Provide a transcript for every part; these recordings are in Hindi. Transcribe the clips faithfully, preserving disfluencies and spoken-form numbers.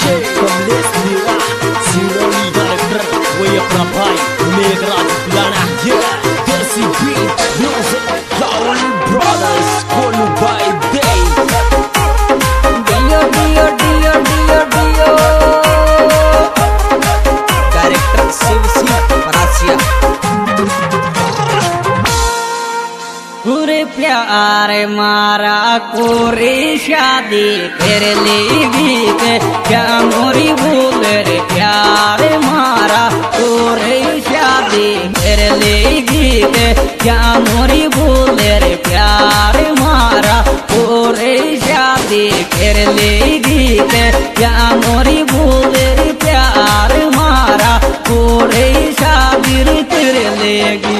राजे कमलेश सिनौली डायरेक्टर वही अपना भाई मेघराज लाना ये देसी बीट म्यूजिक लाउली ब्रदर्स कोलू बाय डे डियो डियो डियो डियो डियो डायरेक्टर शिव सिंह परासिया पूरे प्यारे मारा कोरे शादी कर ली बीत क्या मोरी भूल रे प्यार मारा कोरे शादी कर ली बीत क्या मोरी भूल रे प्यार मारा कोरे शादी कर ली बीत क्या मोरी भूल रे प्यार मारा कोरे शादी कर लेगी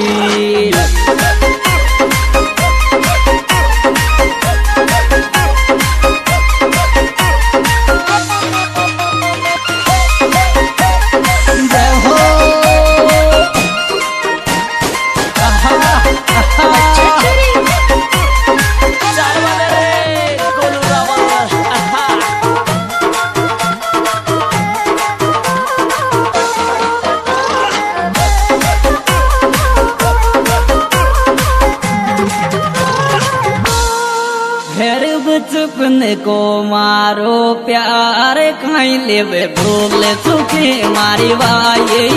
को मारो प्यार खाई ले भूल सुखी मारी वाई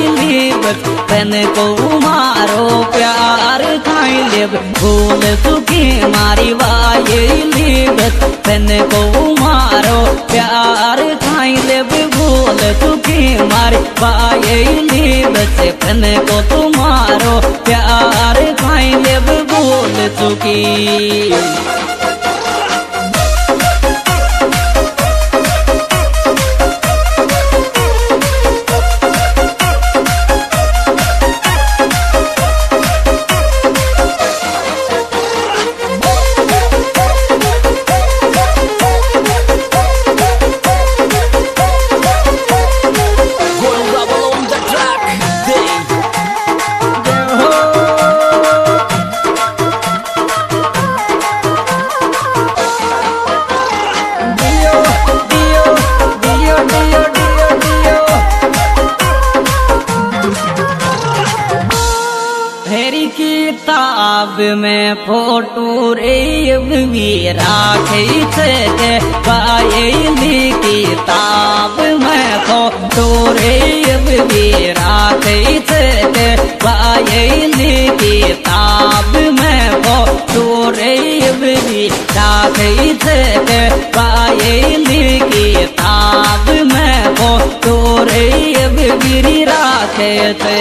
तन को मारो प्यार खाई ले भूल सुखी मारी वाई तन को मारो प्यार खाई ले भूल सुखी मारी वाई तन को तुम्हारो प्यार खाई ले भूल सुखी किताब में फोटो रेब भी राखे थे पायली किताब में फोटो रेब भी राखे थे पायली किताब में फोटो रेब भी राखे थे पायली किताब में फोटो रेब भी राखे थे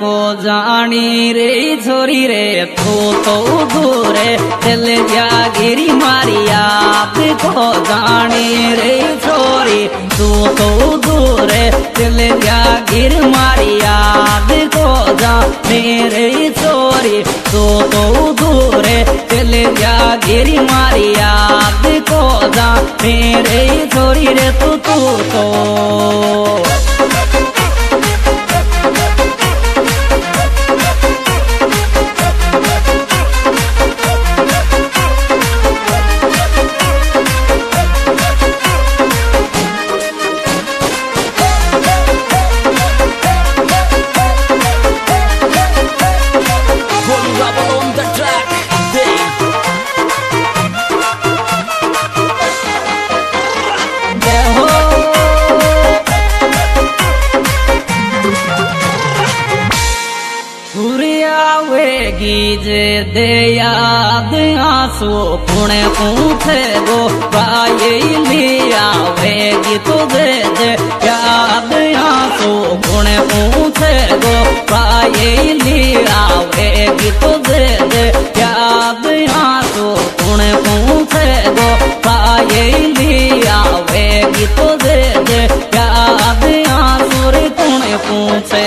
को जानी रे छोरी रे तो तो गोरे दिल जागिरी मारी याद को जानी रे छोरी तो तो गोरे दिल जागिर मारी याद को जानी रे छोरी तो तो गोरे दिल जागिर मारी याद को जानी रे छोरी रे तू तू तो दे याद आंसू पुणे पूछे गो पाए लिया वेगी तुझे दे याद आंसू पुणे पूछे गो पाए लिया वेगी तुझे को दे दे याद आंसू रे तूने पूछे।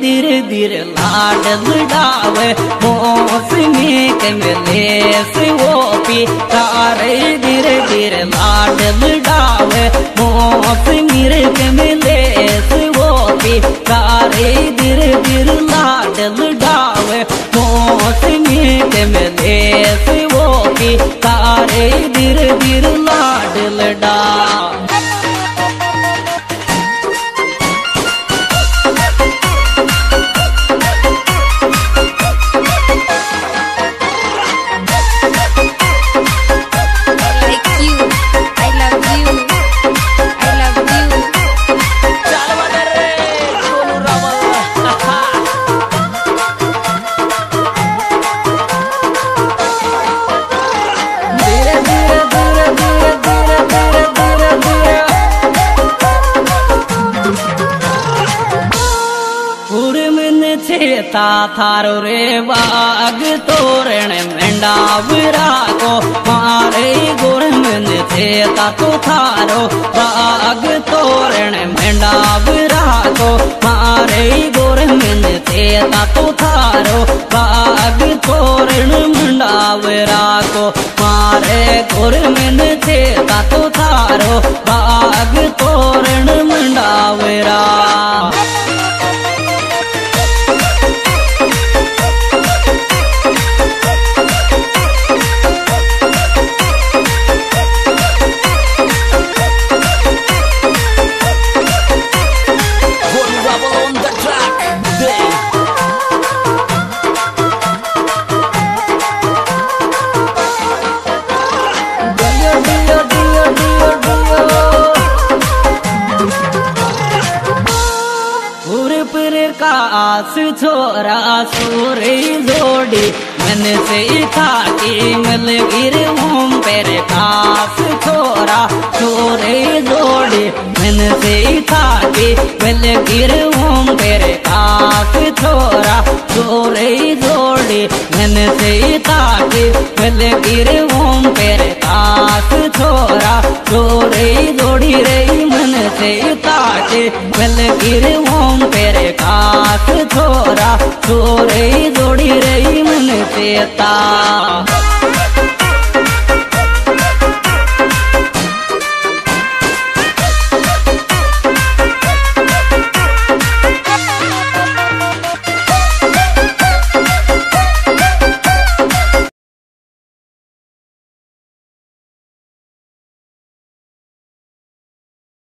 धीर धीर लाड लड़ावे मौसमी कमलेश वो पी तारे धीर धीर लाड लड़ावे मौसमी कमलेश वो पी तारे धीर धीर लाड लड़ावे मौसमी कमलेश वो पी तारे धीर धीर लाड लड़ा। थारो रे बाग तोरण मंडावरा को मारे गुरमन थे ताको थारो बाग तोरण मंडावरा को मारे गुरमन थे ताको थारो बाग तोरण मंडावरा को मारे गुरमन थे ताको थारो बाग तोरण मंडावरा। छोरा सूरी जोड़ी मन से था कि मिल गिर घूम पेर कास छोरा सूरी जोड़ी मन से था कि मिल गिर घूम पेर कास छोरा सूरी जोड़ी मन से था कि मिल गिर घूम पेर कास छोरा सूरी जोड़ी रही मन से था कि मिल गिर घूम पेर कास छोरा छोरे जोड़ी रही मन से ता।